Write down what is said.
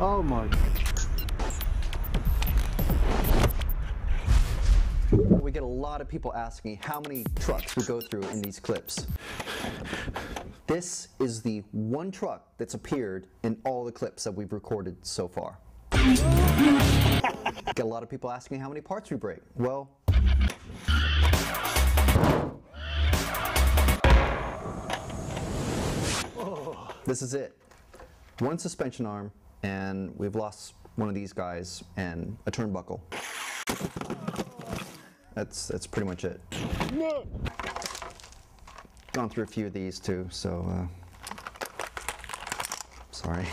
Oh my God. We get a lot of people asking me how many trucks we go through in these clips. This is the one truck that's appeared in all the clips that we've recorded so far. Get a lot of people asking me how many parts we break. Well, this is it. One suspension arm, and we've lost one of these guys and a turnbuckle. That's pretty much it. No. Gone through a few of these too, so sorry.